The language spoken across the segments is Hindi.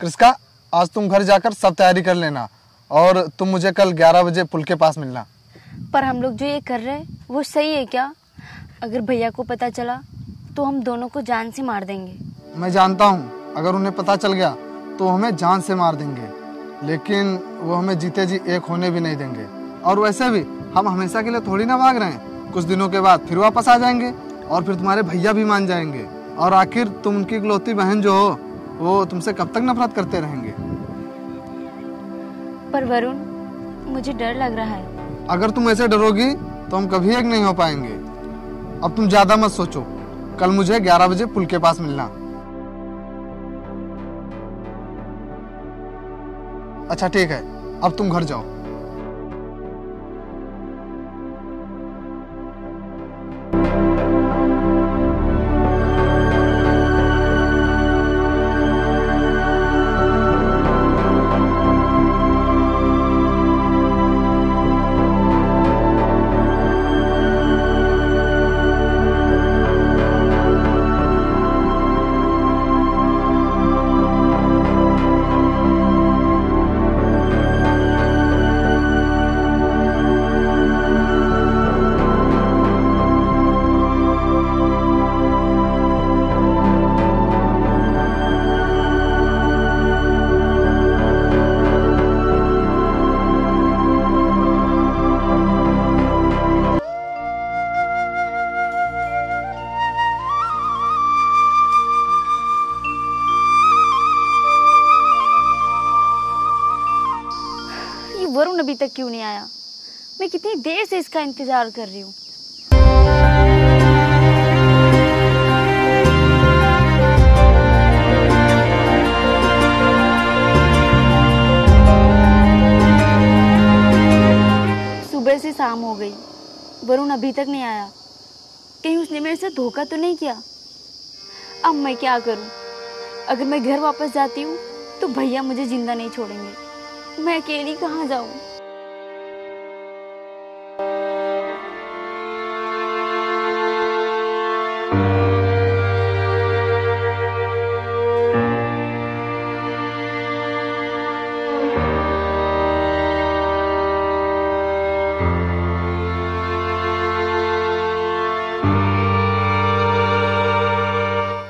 कृष्का, आज तुम घर जाकर सब तैयारी कर लेना और तुम मुझे कल 11 बजे पुल के पास मिलना। पर हम लोग जो ये कर रहे हैं वो सही है क्या? अगर भैया को पता चला तो हम दोनों को जान से मार देंगे। मैं जानता हूँ अगर उन्हें पता चल गया तो हमें जान से मार देंगे, लेकिन वो हमें जीते जी एक होने भी नहीं देंगे। और वैसे भी हम हमेशा के लिए थोड़ी ना भाग रहे हैं, कुछ दिनों के बाद फिर वापस आ जाएंगे और फिर तुम्हारे भैया भी मान जाएंगे और आखिर तुम उनकी इकलौती बहन जो हो वो तुमसे कब तक नफरत करते रहेंगे। पर वरुण, मुझे डर लग रहा है। अगर तुम ऐसे डरोगी तो हम कभी एक नहीं हो पाएंगे। अब तुम ज्यादा मत सोचो, कल मुझे 11 बजे पुल के पास मिलना। अच्छा ठीक है, अब तुम घर जाओ। वरुण अभी तक क्यों नहीं आया? मैं कितनी देर से इसका इंतजार कर रही हूँ। सुबह से शाम हो गई, वरुण अभी तक नहीं आया। कहीं उसने मेरे साथ धोखा तो नहीं किया? अब मैं क्या करूँ? अगर मैं घर वापस जाती हूँ तो भैया मुझे जिंदा नहीं छोड़ेंगे। मैं अकेली कहाँ जाऊँ?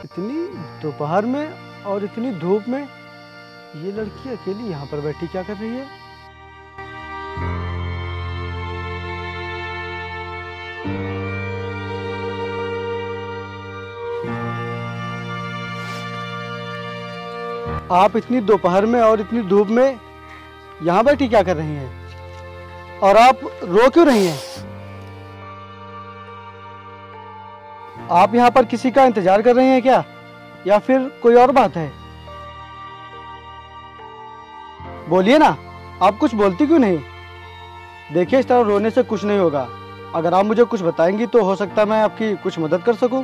इतनी दोपहर में और इतनी धूप में ये लड़की अकेली यहाँ पर बैठी क्या कर रही है? आप इतनी दोपहर में और इतनी धूप में यहाँ बैठी क्या कर रही हैं? और आप रो क्यों रही हैं? आप यहाँ पर किसी का इंतजार कर रही हैं क्या, या फिर कोई और बात है? बोलिए ना, आप कुछ बोलती क्यों नहीं? देखिए, इस तरह रोने से कुछ नहीं होगा। अगर आप मुझे कुछ बताएंगी तो हो सकता है मैं आपकी कुछ मदद कर सकूं।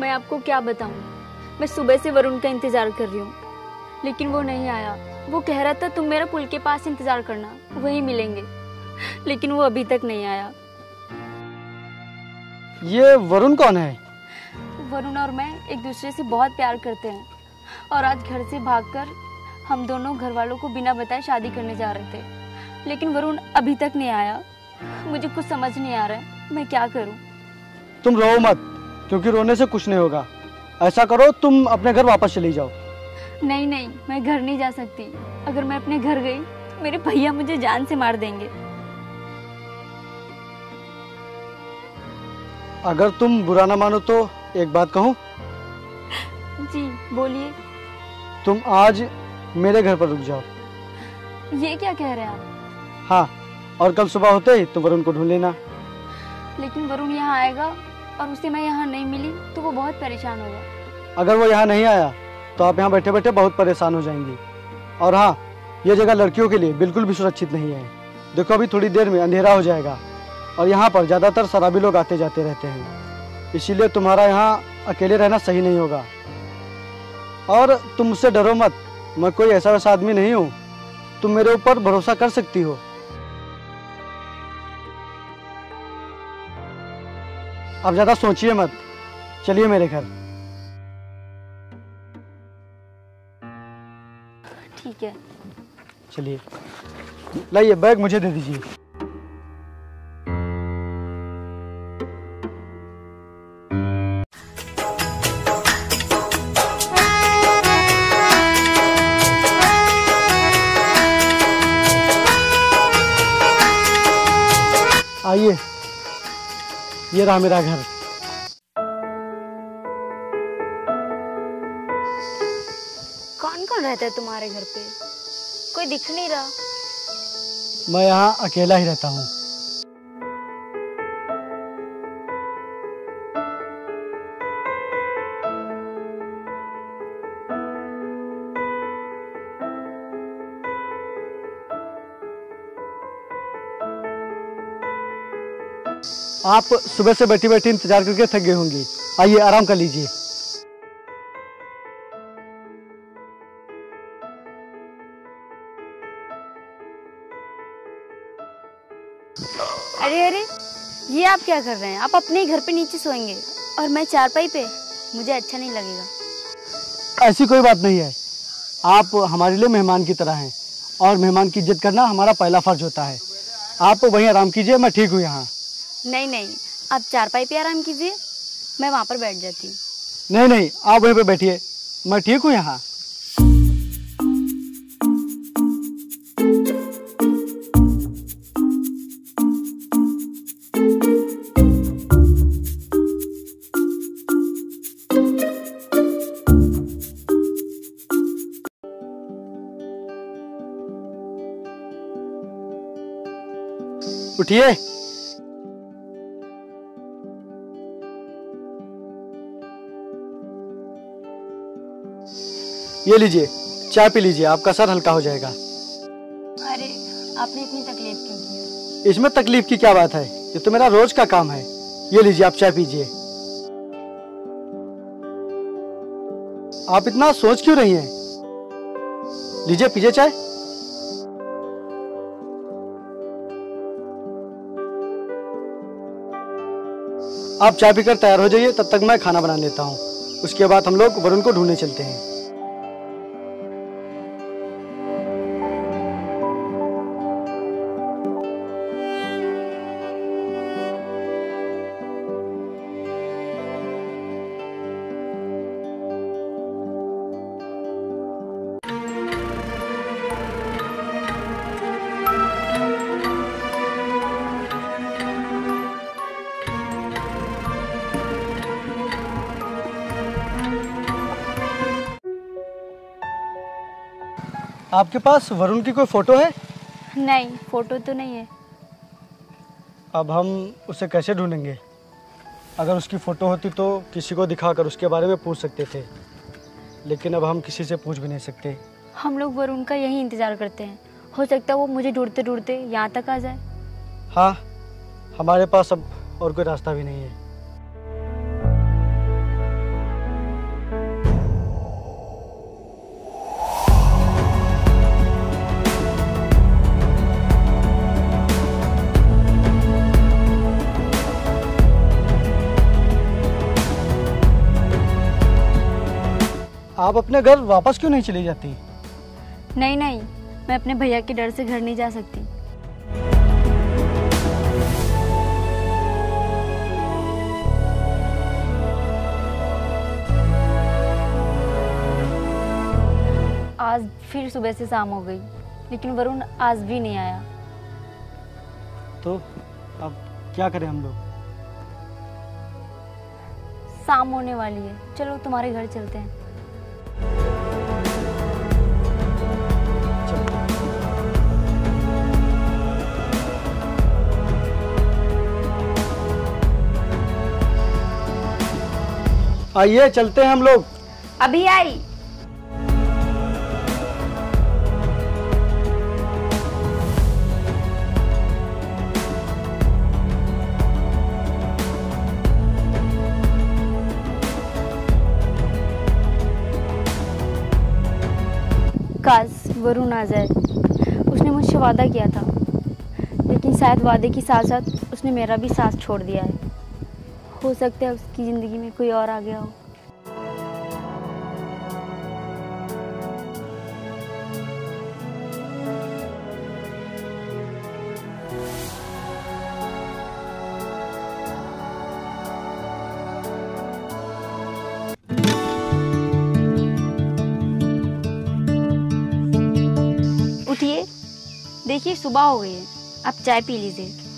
मैं आपको क्या बताऊं? मैं सुबह से वरुण का इंतजार कर रही हूँ, लेकिन वो नहीं आया। वो कह रहा था तुम मेरा पुल के पास इंतजार करना, वहीं मिलेंगे, लेकिन वो अभी तक नहीं आया। ये वरुण कौन है? वरुण और मैं एक दूसरे से बहुत प्यार करते हैं और आज घर से भागकर हम दोनों घर वालों को बिना बताए शादी करने जा रहे थे, लेकिन वरुण अभी तक नहीं आया। मुझे कुछ समझ नहीं आ रहा है, मैं क्या करूं? तुम रो मत, क्योंकि रोने से कुछ नहीं होगा। ऐसा करो, तुम अपने घर वापस चली जाओ। नहीं नहीं, मैं घर नहीं जा सकती। अगर मैं अपने घर गई तो मेरे भैया मुझे जान से मार देंगे। अगर तुम बुरा ना मानो तो एक बात कहूँ? जी बोलिए। तुम आज मेरे घर पर रुक जाओ। ये क्या कह रहे हैं आप? हाँ, और कल सुबह होते ही तुम वरुण को ढूंढ लेना। लेकिन वरुण यहाँ आएगा और उसे मैं यहाँ नहीं मिली तो वो बहुत परेशान होगा। अगर वो यहाँ नहीं आया तो आप यहाँ बैठे बैठे बहुत परेशान हो जाएंगी। और हाँ, ये जगह लड़कियों के लिए बिल्कुल भी सुरक्षित नहीं है। देखो, अभी थोड़ी देर में अंधेरा हो जाएगा और यहाँ पर ज़्यादातर शराबी लोग आते जाते रहते हैं, इसीलिए तुम्हारा यहाँ अकेले रहना सही नहीं होगा। और तुम मुझसे डरो मत, मैं कोई ऐसा वैसा आदमी नहीं हूँ। तुम मेरे ऊपर भरोसा कर सकती हो। अब ज्यादा सोचिए मत, चलिए मेरे घर। ठीक है, चलिए लाइए बैग मुझे दे दीजिए। आइए, ये रहा मेरा घर। कौन कौन रहता है तुम्हारे घर पे? कोई दिख नहीं रहा। मैं यहाँ अकेला ही रहता हूँ। आप सुबह से बैठी बैठी इंतजार करके थक गए होंगे, आइए आराम कर लीजिए। अरे अरे, ये आप क्या कर रहे हैं? आप अपने घर पे नीचे सोएंगे और मैं चारपाई पे, मुझे अच्छा नहीं लगेगा। ऐसी कोई बात नहीं है, आप हमारे लिए मेहमान की तरह हैं और मेहमान की इज्जत करना हमारा पहला फर्ज होता है। आप वहीं आराम कीजिए, मैं ठीक हूँ यहाँ। नहीं नहीं, आप चारपाई पे आराम कीजिए, मैं वहाँ पर बैठ जाती हूँ। नहीं नहीं, आप वहीं पे बैठिए, मैं ठीक हूँ यहाँ। उठिए। ये लीजिए, चाय पी लीजिए, आपका सर हल्का हो जाएगा। अरे, आपने इतनी तकलीफ क्यों की? इसमें तकलीफ की क्या बात है, ये तो मेरा रोज का काम है। ये लीजिए, आप चाय पीजिए। आप इतना सोच क्यों रही हैं? लीजिए, पीजिए चाय। आप चाय पीकर तैयार हो जाइए, तब तक मैं खाना बना लेता हूँ। उसके बाद हम लोग वरुण को ढूंढने चलते हैं। आपके पास वरुण की कोई फोटो है? नहीं, फोटो तो नहीं है। अब हम उसे कैसे ढूंढेंगे? अगर उसकी फ़ोटो होती तो किसी को दिखाकर उसके बारे में पूछ सकते थे, लेकिन अब हम किसी से पूछ भी नहीं सकते। हम लोग वरुण का यही इंतज़ार करते हैं, हो सकता है वो मुझे ढूंढते ढूंढते यहाँ तक आ जाए। हाँ, हमारे पास अब और कोई रास्ता भी नहीं है। आप अपने घर वापस क्यों नहीं चली जाती? नहीं नहीं, मैं अपने भैया के डर से घर नहीं जा सकती। आज फिर सुबह से शाम हो गई, लेकिन वरुण आज भी नहीं आया। तो अब क्या करें हम लोग? शाम होने वाली है, चलो तुम्हारे घर चलते हैं। आइए, चलते हैं हम लोग। अभी आई। काश वरुण आ जाए। उसने मुझसे वादा किया था, लेकिन शायद वादे के साथ साथ उसने मेरा भी साथ छोड़ दिया है। हो सकता है उसकी ज़िंदगी में कोई और आ गया हो। लिए। देखिए सुबह हो गई है, आप चाय पी लीजिए।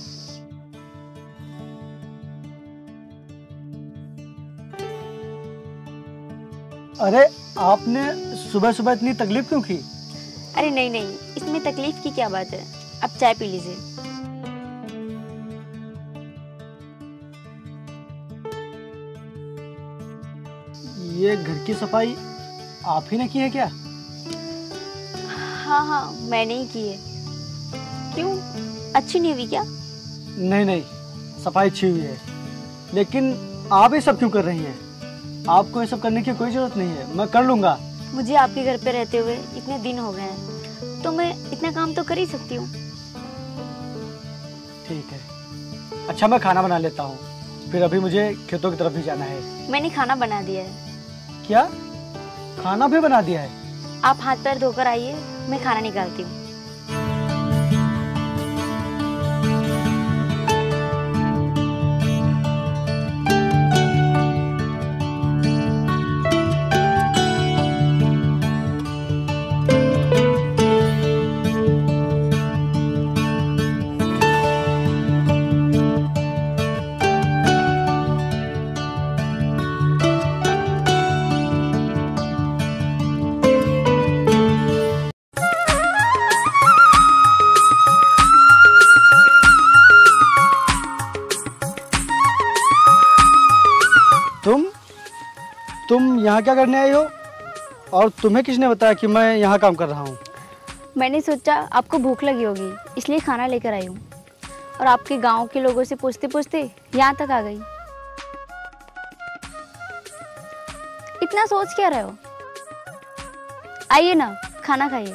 अरे आपने सुबह सुबह इतनी तकलीफ क्यों की? अरे नहीं नहीं, इसमें तकलीफ की क्या बात है, आप चाय पी लीजिए। ये घर की सफाई आप ही ने की है क्या? हाँ हाँ मैंने ही की है। क्यों, अच्छी नहीं हुई क्या? नहीं नहीं, सफाई अच्छी हुई है, लेकिन आप ये सब क्यों कर रही हैं? आपको ये सब करने की कोई जरूरत नहीं है, मैं कर लूँगा। मुझे आपके घर पे रहते हुए इतने दिन हो गए हैं, तो मैं इतना काम तो कर ही सकती हूँ। ठीक है, अच्छा मैं खाना बना लेता हूँ, फिर अभी मुझे खेतों की तरफ भी जाना है। मैंने खाना बना दिया है। क्या, खाना भी बना दिया है? आप हाथ पैर धोकर आइए, मैं खाना निकालती हूँ। तुम यहाँ क्या करने आई हो, और तुम्हें किसने बताया कि मैं यहाँ काम कर रहा हूँ? मैंने सोचा आपको भूख लगी होगी, इसलिए खाना लेकर आई हूँ, और आपके गांव के लोगों से पूछते पूछते यहाँ तक आ गई। इतना सोच क्या रहे हो, आइए ना खाना खाइए।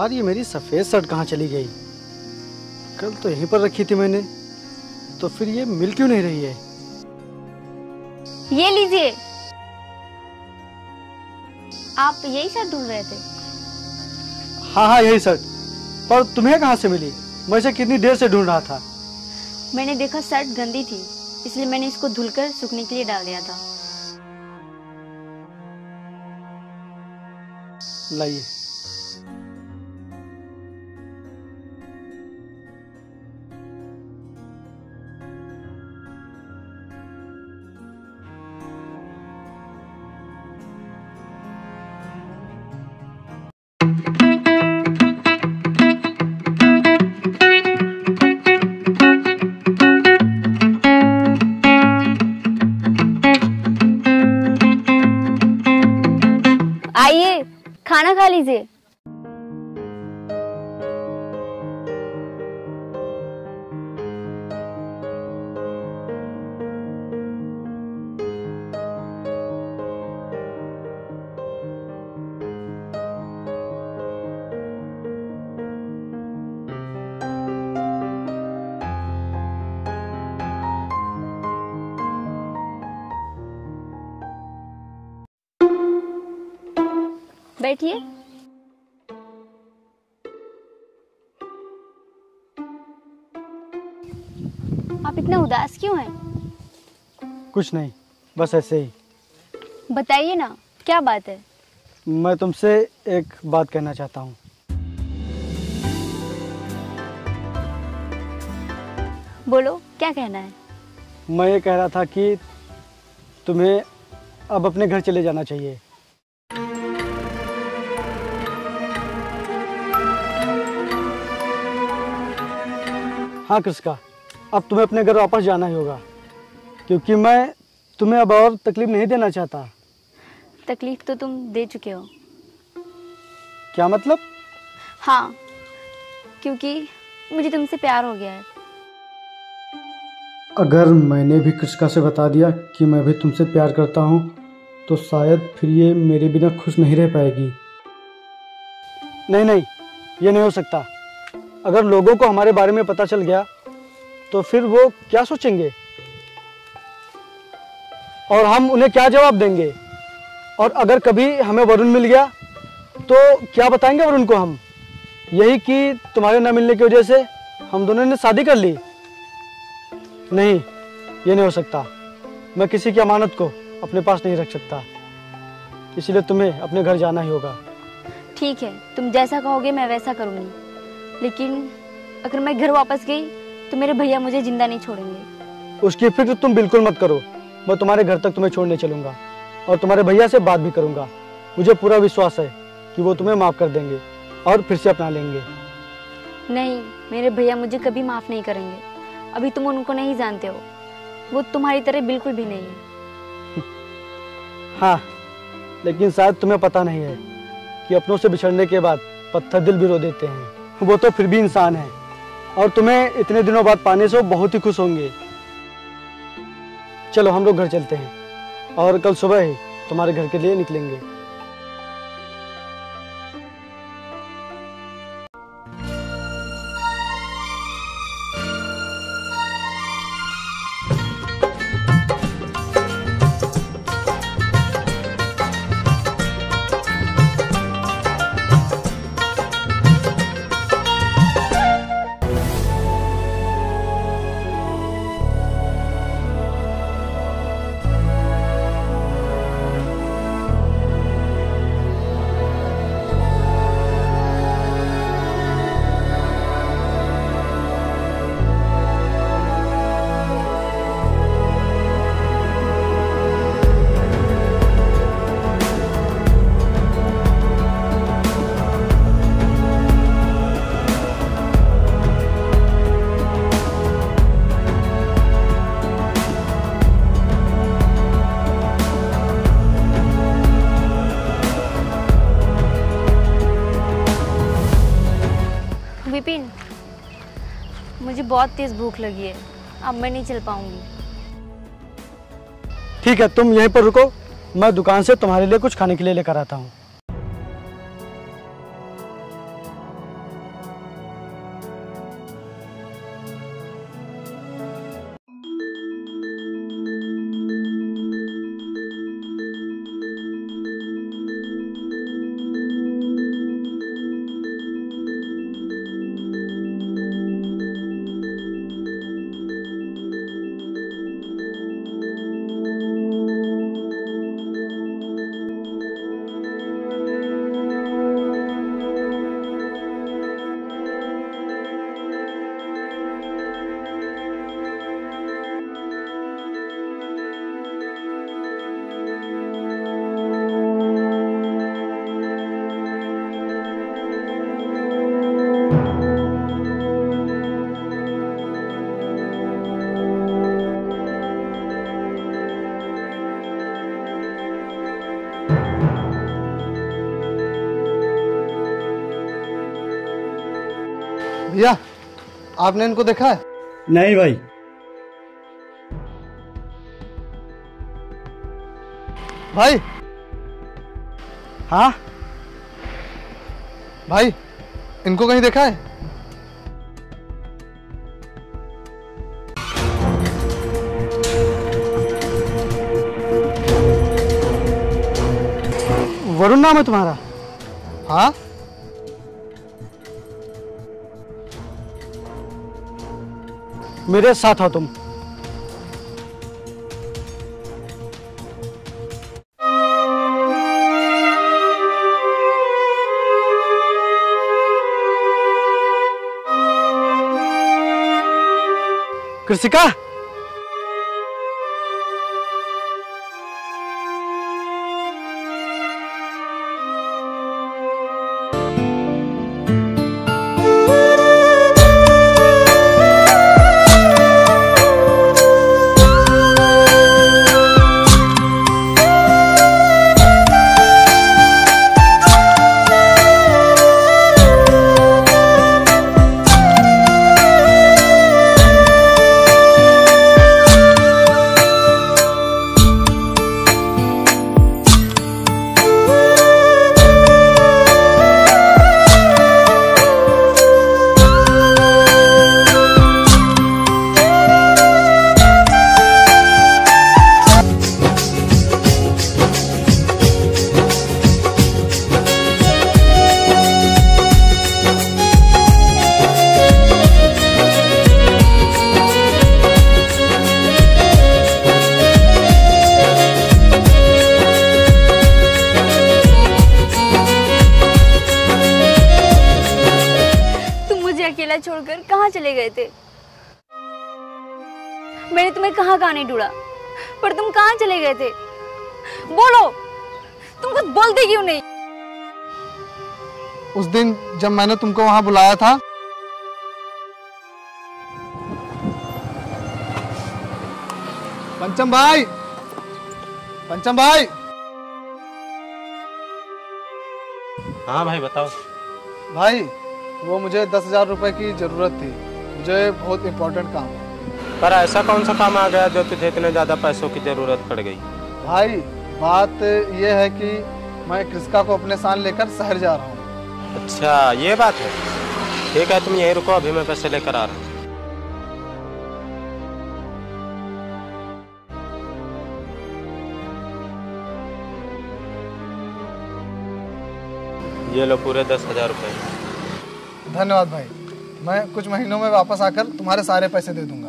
यार ये मेरी सफ़ेद शर्ट कहाँ चली गई? कल तो यहीं पर रखी थी मैंने, तो फिर ये मिल क्यों नहीं रही है? ये लीजिए, आप यही शर्ट ढूंढ रहे थे? हाँ हाँ यही शर्ट, पर तुम्हें कहाँ से मिली? मैं इसे कितनी देर से ढूंढ रहा था। मैंने देखा शर्ट गंदी थी, इसलिए मैंने इसको धुलकर सूखने के लिए डाल दिया था। लाइए। आइए खाना खा लीजिए। बैठिए। आप इतना उदास क्यों हैं? कुछ नहीं, बस ऐसे ही। बताइए ना क्या बात है। मैं तुमसे एक बात कहना चाहता हूँ। बोलो क्या कहना है। मैं ये कह रहा था कि तुम्हें अब अपने घर चले जाना चाहिए। हाँ कृष्का, अब तुम्हें अपने घर वापस जाना ही होगा, क्योंकि मैं तुम्हें अब और तकलीफ नहीं देना चाहता। तकलीफ तो तुम दे चुके हो। क्या मतलब? हाँ, क्योंकि मुझे तुमसे प्यार हो गया है। अगर मैंने भी कृष्का से बता दिया कि मैं भी तुमसे प्यार करता हूँ तो शायद फिर ये मेरे बिना खुश नहीं रह पाएगी। नहीं नहीं, ये नहीं हो सकता। अगर लोगों को हमारे बारे में पता चल गया तो फिर वो क्या सोचेंगे और हम उन्हें क्या जवाब देंगे? और अगर कभी हमें वरुण मिल गया तो क्या बताएंगे वरुण को हम? यही कि तुम्हारे ना मिलने की वजह से हम दोनों ने शादी कर ली। नहीं, ये नहीं हो सकता। मैं किसी की अमानत को अपने पास नहीं रख सकता, इसलिए तुम्हें अपने घर जाना ही होगा। ठीक है, तुम जैसा कहोगे मैं वैसा करूँगी, लेकिन अगर मैं घर वापस गई तो मेरे भैया मुझे जिंदा नहीं छोड़ेंगे। उसकी फिक्र तुम बिल्कुल मत करो। मैं तुम्हारे घर तक तुम्हें छोड़ने चलूँगा और तुम्हारे भैया से बात भी करूँगा। मुझे पूरा विश्वास है कि वो तुम्हें माफ़ कर देंगे और फिर से अपना लेंगे। नहीं, मेरे भैया मुझे कभी माफ़ नहीं करेंगे। अभी तुम उनको नहीं जानते हो, वो तुम्हारी तरह बिल्कुल भी नहीं है। हाँ, लेकिन शायद तुम्हें पता नहीं है कि अपनों से बिछड़ने के बाद पत्थर दिल भी रो देते हैं। वो तो फिर भी इंसान है और तुम्हें इतने दिनों बाद पाने से वो बहुत ही खुश होंगे। चलो हम लोग घर चलते हैं और कल सुबह ही तुम्हारे घर के लिए निकलेंगे। विपिन, मुझे बहुत तेज भूख लगी है, अब मैं नहीं चल पाऊंगी। ठीक है, तुम यहीं पर रुको, मैं दुकान से तुम्हारे लिए कुछ खाने के लिए लेकर आता हूँ। भैया, आपने इनको देखा है? नहीं भाई। भाई, हाँ भाई, इनको कहीं देखा है? वरुण नाम है तुम्हारा? हाँ। मेरे साथ हो तुम। कृष्का, कहाँ चले गए थे? मैंने तुम्हें कहाँ नहीं ढूंढा, पर तुम कहाँ चले गए थे? बोलो, तुम कुछ बोलते क्यों नहीं? उस दिन जब मैंने तुमको वहां बुलाया था, पंचम भाई। हाँ भाई, बताओ। भाई, वो मुझे 10,000 रुपए की जरूरत थी, मुझे बहुत इम्पोर्टेंट काम। पर ऐसा कौन सा काम आ गया जो तुझे इतने ज्यादा पैसों की जरूरत पड़ गई? भाई, बात यह है कि मैं कृष्का को अपने साथ लेकर शहर जा रहा हूँ। अच्छा, ये बात है। ठीक है, तुम यहीं रुको, अभी मैं पैसे लेकर आ रहा हूँ। ये लो पूरे 10,000 रुपए। धन्यवाद भाई, मैं कुछ महीनों में वापस आकर तुम्हारे सारे पैसे दे दूंगा।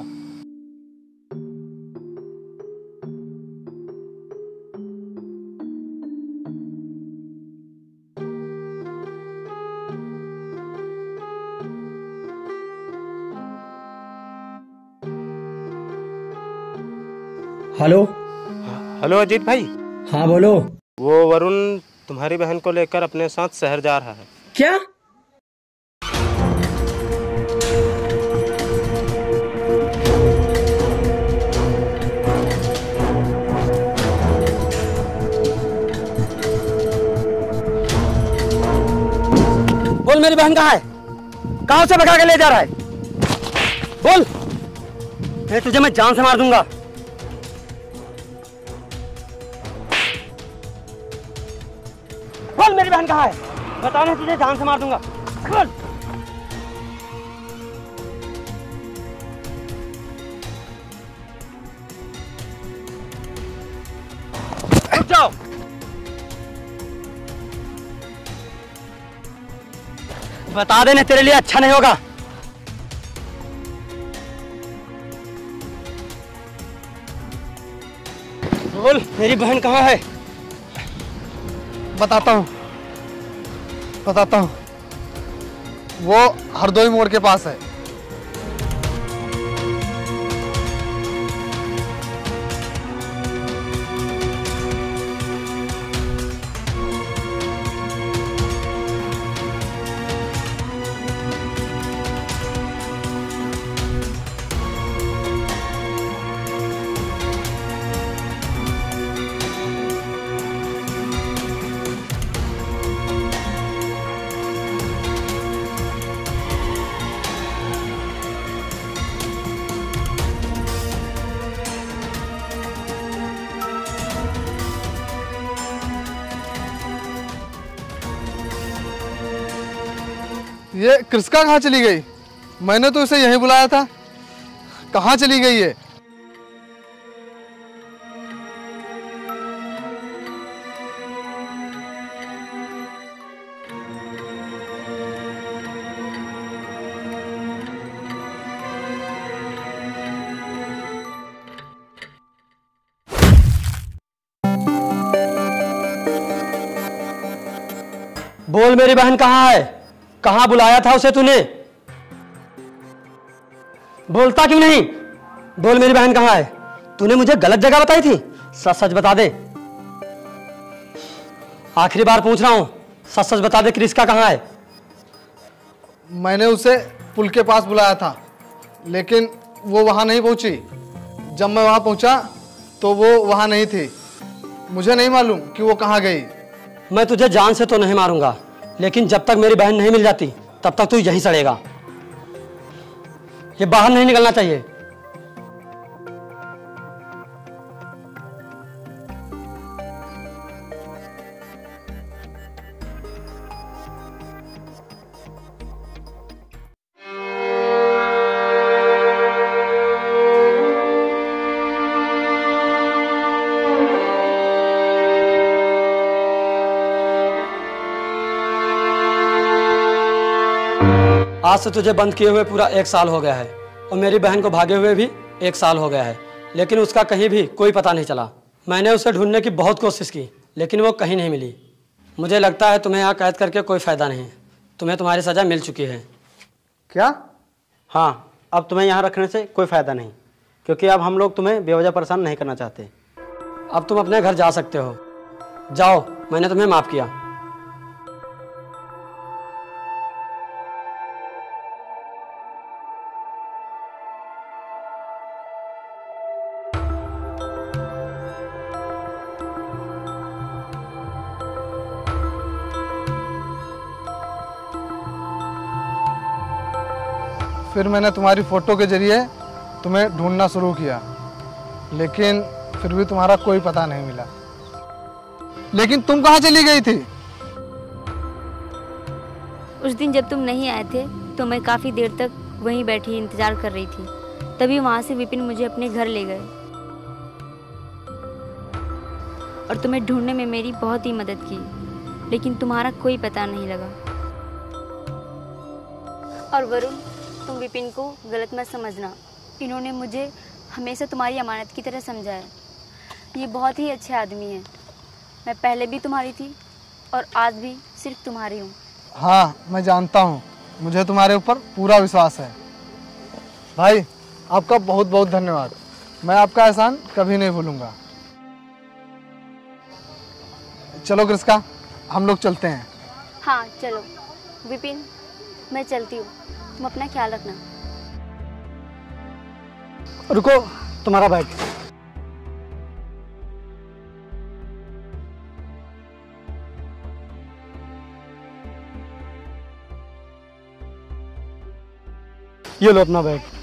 हेलो। हेलो अजीत भाई। हाँ बोलो। वो वरुण तुम्हारी बहन को लेकर अपने साथ शहर जा रहा है। क्या? बोल, मेरी बहन कहाँ है? कहाँ से भगा के ले जा रहा है? बोल, मैं तुझे मैं जान से मार दूंगा। बोल, मेरी बहन कहाँ है? बता, मैं तुझे जान से मार दूंगा। बोल। रुक जाओ। बता देना तेरे लिए अच्छा नहीं होगा। बोल, मेरी बहन कहाँ है? बताता हूँ, वो हरदोई मोड़ के पास है। ये कृष्का कहाँ चली गई? मैंने तो इसे यहीं बुलाया था। कहाँ चली गई ये? बोल, मेरी बहन कहाँ है? कहाँ बुलाया था उसे तूने? बोलता क्यों नहीं? बोल, मेरी बहन कहाँ है? तूने मुझे गलत जगह बताई थी। सच सच बता दे, आखिरी बार पूछ रहा हूं, सच सच बता दे, कृष्का कहाँ है? मैंने उसे पुल के पास बुलाया था, लेकिन वो वहां नहीं पहुंची। जब मैं वहां पहुंचा तो वो वहां नहीं थी। मुझे नहीं मालूम कि वो कहाँ गई। मैं तुझे जान से तो नहीं मारूंगा, लेकिन जब तक मेरी बहन नहीं मिल जाती तब तक तू यहीं सड़ेगा। ये बाहर नहीं निकलना चाहिए। आज से तुझे बंद किए हुए पूरा 1 साल हो गया है, और मेरी बहन को भागे हुए भी 1 साल हो गया है, लेकिन उसका कहीं भी कोई पता नहीं चला। मैंने उसे ढूंढने की बहुत कोशिश की, लेकिन वो कहीं नहीं मिली। मुझे लगता है तुम्हें यहाँ कैद करके कोई फायदा नहीं है। तुम्हें तुम्हारी सजा मिल चुकी है। क्या? हाँ, अब तुम्हें यहाँ रखने से कोई फ़ायदा नहीं, क्योंकि अब हम लोग तुम्हें बेवजह परेशान नहीं करना चाहते। अब तुम अपने घर जा सकते हो। जाओ, मैंने तुम्हें माफ़ किया। फिर मैंने तुम्हारी फ़ोटो के ज़रिए तुम्हें ढूंढना शुरू किया, लेकिन फिर भी तुम्हारा कोई पता नहीं मिला। लेकिन तुम कहाँ चली गई थी? उस दिन जब तुम नहीं आए थे तो मैं काफ़ी देर तक वहीं बैठी इंतज़ार कर रही थी, तभी वहाँ से विपिन मुझे अपने घर ले गए और तुम्हें ढूंढने में मेरी बहुत ही मदद की, लेकिन तुम्हारा कोई पता नहीं लगा। और वरुण, तुम विपिन को गलत मत समझना, इन्होंने मुझे हमेशा तुम्हारी अमानत की तरह समझा है। ये बहुत ही अच्छे आदमी हैं। मैं पहले भी तुम्हारी थी और आज भी सिर्फ तुम्हारी हूँ। हाँ, मैं जानता हूँ, मुझे तुम्हारे ऊपर पूरा विश्वास है। भाई, आपका बहुत बहुत धन्यवाद। मैं आपका एहसान कभी नहीं भूलूँगा। चलो कृष्का, हम लोग चलते हैं। हाँ चलो। विपिन, मैं चलती हूँ, तुम अपना ख्याल रखना। रुको, तुम्हारा बैग। ये लो अपना बैग।